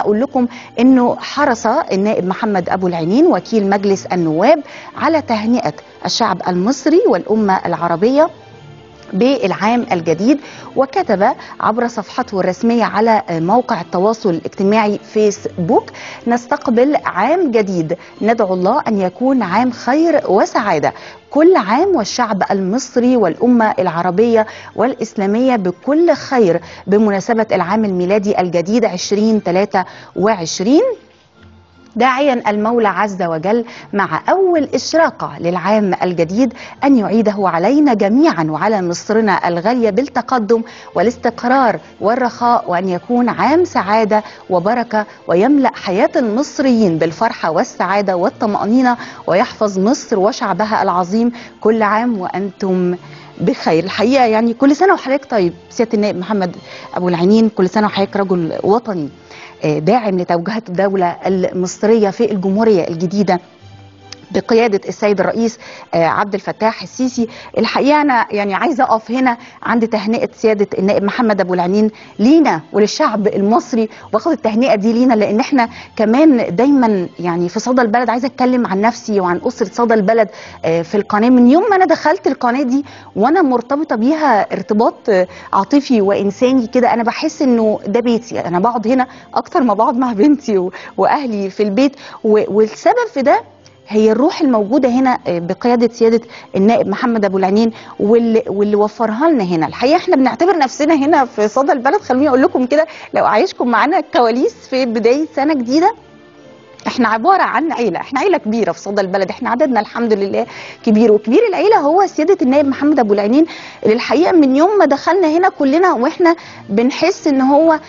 أقول لكم أنه حرص النائب محمد أبو العينين وكيل مجلس النواب على تهنئة الشعب المصري والأمة العربية بالعام الجديد، وكتب عبر صفحته الرسمية على موقع التواصل الاجتماعي فيسبوك: نستقبل عام جديد، ندعو الله أن يكون عام خير وسعادة، كل عام والشعب المصري والأمة العربية والإسلامية بكل خير بمناسبة العام الميلادي الجديد 2023، داعيا المولى عز وجل مع أول إشراقة للعام الجديد أن يعيده علينا جميعا وعلى مصرنا الغالية بالتقدم والاستقرار والرخاء، وأن يكون عام سعادة وبركة ويملأ حياة المصريين بالفرحة والسعادة والطمأنينة، ويحفظ مصر وشعبها العظيم كل عام وأنتم بخير. الحقيقة يعني كل سنة وحضرتك طيب. سيادة النائب محمد أبو العينين كل سنة وحضرتك رجل وطني داعم لتوجهات الدولة المصرية في الجمهورية الجديدة بقيادة السيد الرئيس عبد الفتاح السيسي. الحقيقة أنا يعني عايزة أقف هنا عند تهنئة سيادة النائب محمد أبو العينين لينا وللشعب المصري، واخد التهنئة دي لينا لأن احنا كمان دايما يعني في صدى البلد عايزة أتكلم عن نفسي وعن أسرة صدى البلد في القناة. من يوم ما أنا دخلت القناة دي وأنا مرتبطة بيها ارتباط عاطفي وإنساني كده، أنا بحس إنه ده بيتي، أنا بقعد هنا أكتر ما بقعد مع بنتي وأهلي في البيت، والسبب في ده هي الروح الموجودة هنا بقيادة سيادة النائب محمد أبو العينين واللي وفرها لنا هنا. الحقيقة احنا بنعتبر نفسنا هنا في صدى البلد، خلوني اقول لكم كده لو عايشكم معانا الكواليس في بداية سنة جديدة، احنا عبارة عن عيلة، احنا عيلة كبيرة في صدى البلد، احنا عددنا الحمد لله كبير، وكبير العيلة هو سيادة النائب محمد أبو العينين، اللي الحقيقة من يوم ما دخلنا هنا كلنا واحنا بنحس ان هو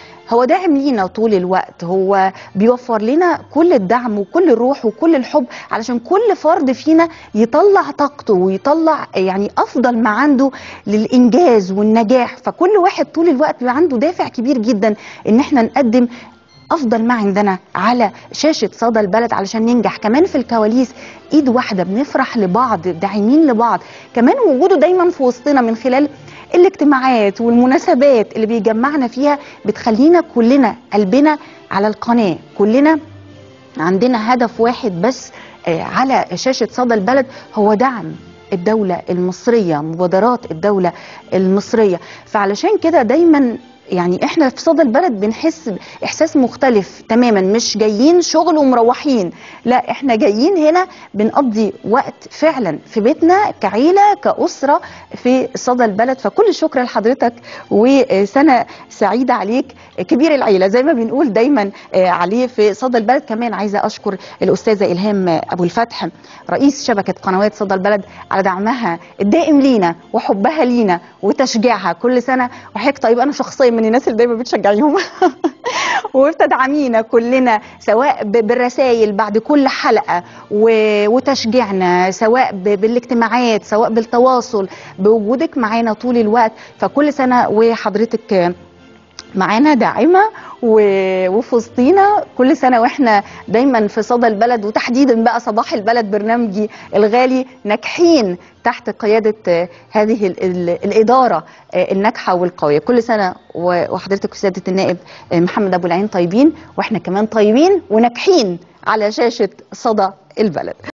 داعم لينا طول الوقت، هو بيوفر لنا كل الدعم وكل الروح وكل الحب علشان كل فرد فينا يطلع طاقته ويطلع يعني أفضل ما عنده للإنجاز والنجاح. فكل واحد طول الوقت بيبقى عنده دافع كبير جدا إن احنا نقدم أفضل ما عندنا على شاشة صدى البلد علشان ننجح. كمان في الكواليس إيد واحدة بنفرح لبعض، داعمين لبعض، كمان وجوده دايما في وسطنا من خلال الاجتماعات والمناسبات اللي بيجمعنا فيها بتخلينا كلنا قلبنا على القناة، كلنا عندنا هدف واحد بس على شاشة صدى البلد، هو دعم الدولة المصرية، مبادرات الدولة المصرية. فعلشان كده دايما يعني احنا في صدى البلد بنحس احساس مختلف تماما، مش جايين شغل ومروحين، لا احنا جايين هنا بنقضي وقت فعلا في بيتنا كعيلة كأسرة في صدى البلد. فكل الشكر لحضرتك وسنة سعيدة عليك كبير العيلة زي ما بنقول دايما عليه في صدى البلد. كمان عايزة اشكر الأستاذة إلهام أبو الفتح رئيس شبكة قنوات صدى البلد على دعمها الدائم لينا وحبها لينا وتشجيعها كل سنة وحضرتك طيب. انا شخصيا من الناس اللي دايما بتشجعيهم وبتدعمينا كلنا سواء بالرسائل بعد كل حلقة وتشجيعنا، سواء بالاجتماعات، سواء بالتواصل، بوجودك معانا طول الوقت. فكل سنة وحضرتك معانا داعمة وفي وسطينا، كل سنة واحنا دايما في صدى البلد وتحديدا بقى صباح البلد برنامجي الغالي ناجحين تحت قيادة هذه الإدارة الناجحة والقوية. كل سنة وحضرتك وسيادة النائب محمد أبو العينين طيبين، واحنا كمان طيبين وناجحين على شاشة صدى البلد.